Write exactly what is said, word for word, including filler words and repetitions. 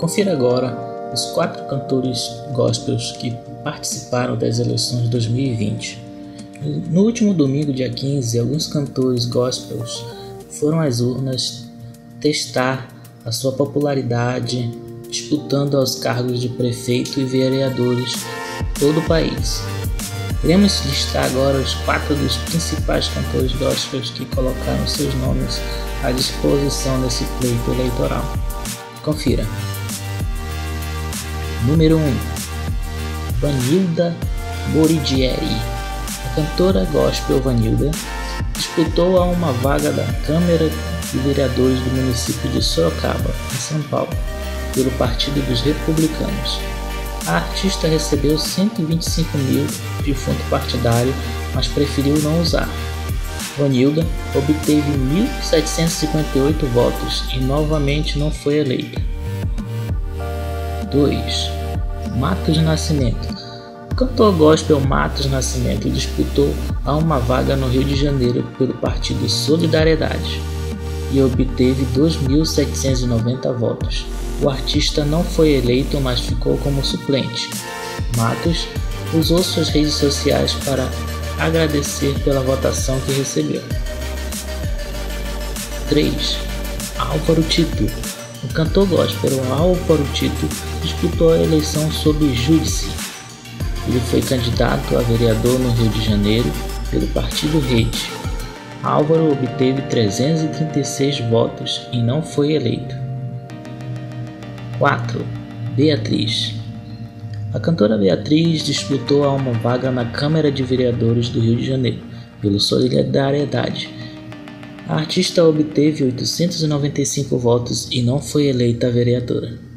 Confira agora os quatro cantores gospels que participaram das eleições de dois mil e vinte. No último domingo, dia quinze, alguns cantores gospels foram às urnas testar a sua popularidade, disputando aos cargos de prefeito e vereadores de todo o país. Iremos listar agora os quatro dos principais cantores gospels que colocaram seus nomes à disposição desse pleito eleitoral. Confira. Número um. Vanilda Moridieri. A cantora gospel Vanilda disputou a uma vaga da Câmara de Vereadores do município de Sorocaba, em São Paulo, pelo Partido dos Republicanos. A artista recebeu cento e vinte e cinco mil de fundo partidário, mas preferiu não usar. Vanilda obteve mil setecentos e cinquenta e oito votos e novamente não foi eleita. dois. Mattos Nascimento. O cantor gospel Mattos Nascimento disputou a uma vaga no Rio de Janeiro pelo Partido Solidariedade e obteve dois mil setecentos e noventa votos. O artista não foi eleito, mas ficou como suplente. Mattos usou suas redes sociais para agradecer pela votação que recebeu. três. Álvaro Tito. O cantor gospel Álvaro Tito disputou a eleição sob júdice. Ele foi candidato a vereador no Rio de Janeiro pelo Partido Rede. Álvaro obteve trezentos e trinta e seis votos e não foi eleito. quatro. Beatriz. A cantora Beatriz disputou a uma vaga na Câmara de Vereadores do Rio de Janeiro, pelo Solidariedade. A artista obteve oitocentos e noventa e cinco votos e não foi eleita vereadora.